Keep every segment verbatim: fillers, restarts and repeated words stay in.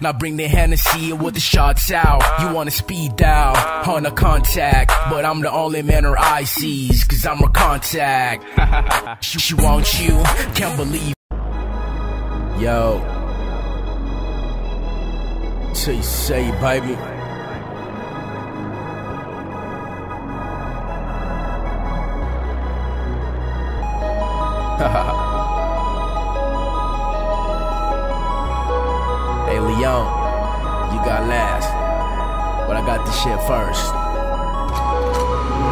Now bring the Hennessy with the shots out. You wanna speed dial on a contact, but I'm the only man her eye sees, cause I'm her contact. she, she wants you, can't believe. Yo, so you say, baby. Hey Leon, you got last, but I got this shit first.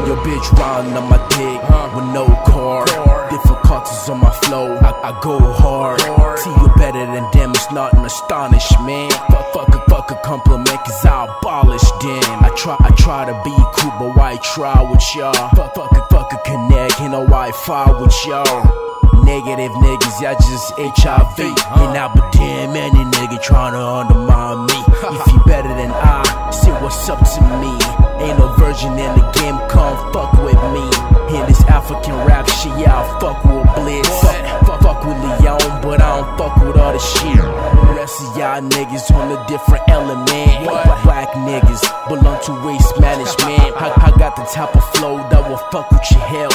Your bitch riding on my dick with no car, difficulties on my flow. I, I go hard. See you better than them, it's not an astonishment. Fuck, fuck a, fuck a compliment, cause I abolish them. I try, I try to be cool, but why try with y'all? Fuck, fuck a, fuck a connect, ain't no Wi-Fi with y'all. Negative niggas, y'all just H I V. And I but damn any nigga tryna undermine me. If you better than I, say what's up to me. Ain't no virgin in the game, come fuck with me. In this African rap shit, yeah, I fuck with Blitz. Fuck, fuck, fuck with Leon, but I don't fuck with all the shit. The rest of y'all niggas on a different element. Whack niggas belong to waste management. I, I got the type of flow that will fuck with your hell.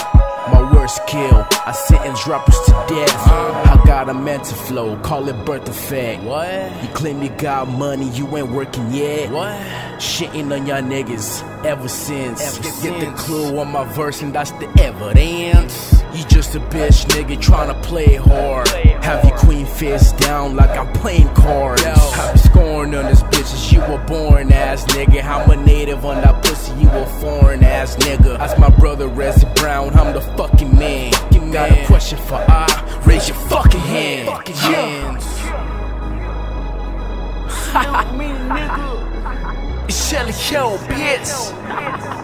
My worst kill, I sentence rappers to death. I got a mental flow, call it birth effect. What? You claim you got money, you ain't working yet. What? Shitting on y'all niggas ever since. Ever get, since. Get the clue on my verse and that's the evidence. You just a bitch nigga tryna play hard. Have your queen fist down like I'm playing cards. I be scoring on this bitch as you a born ass nigga. I'm a native on that pussy, you a foreign ass nigga. That's my brother Resi Brown, I'm the fucking man. You got a question for I? Raise your fucking hand. Fucking hands. It's Shelly Hill, bitch.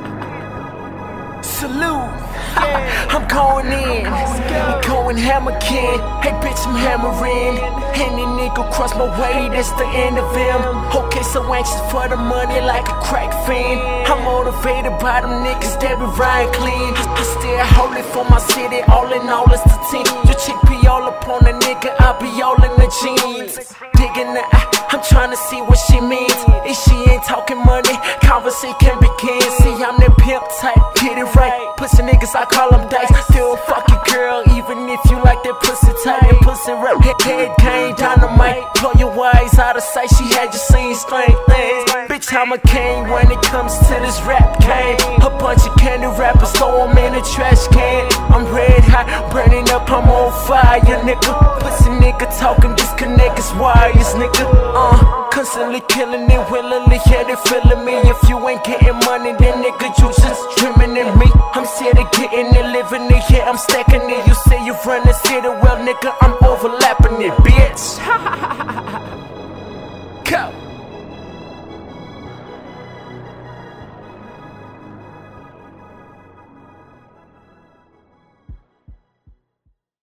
Salute. I'm going in. I'm going hammer kin. Hey, bitch, I'm hammering. Any nigga cross my way, that's the end of him. Okay, so anxious for the money like a crack fiend. I'm motivated by them niggas that be riding clean. I still hold it for my city, all in all, it's the team. Your chick be all up on a nigga, I be all in the jeans. Digging the eye, I'm trying to see what she means. If she ain't talking money, conversation can begin. See, I'm that pimp type, get it right. Pussy niggas, I call them dice. Still fuck your girl, even if you like that pussy tight. That pussy rap, head game, dynamite. Blow your eyes out of sight, she had you seen strange things. Bitch, I'm a king when it comes to this rap game. A bunch of candy rappers, throw them in a trash can. I'm red hot, burning up, I'm on fire, nigga. Pussy nigga talking, disconnect is wires, nigga. Uh, constantly killing it, willingly, yeah, they feeling me. If you ain't getting money, then nigga, you just dreaming in me. I'm steady getting it, living it, yeah, I'm stacking it. You say you run the city, well, nigga, I'm overlapping it.